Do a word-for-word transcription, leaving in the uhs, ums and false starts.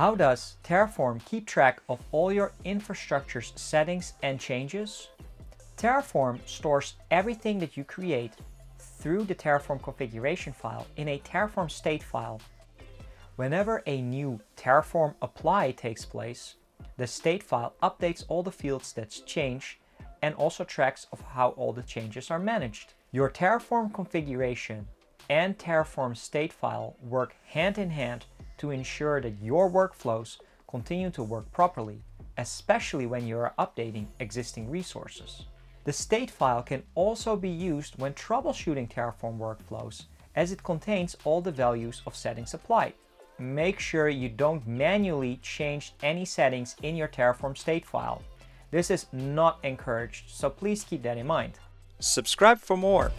How does Terraform keep track of all your infrastructure's settings and changes? Terraform stores everything that you create through the Terraform configuration file in a Terraform state file. Whenever a new Terraform apply takes place, the state file updates all the fields that's changed and also tracks of how all the changes are managed. Your Terraform configuration and Terraform state file work hand in hand to ensure that your workflows continue to work properly, especially when you are updating existing resources. The state file can also be used when troubleshooting Terraform workflows, as it contains all the values of settings applied. Make sure you don't manually change any settings in your Terraform state file. This is not encouraged, so please keep that in mind. Subscribe for more.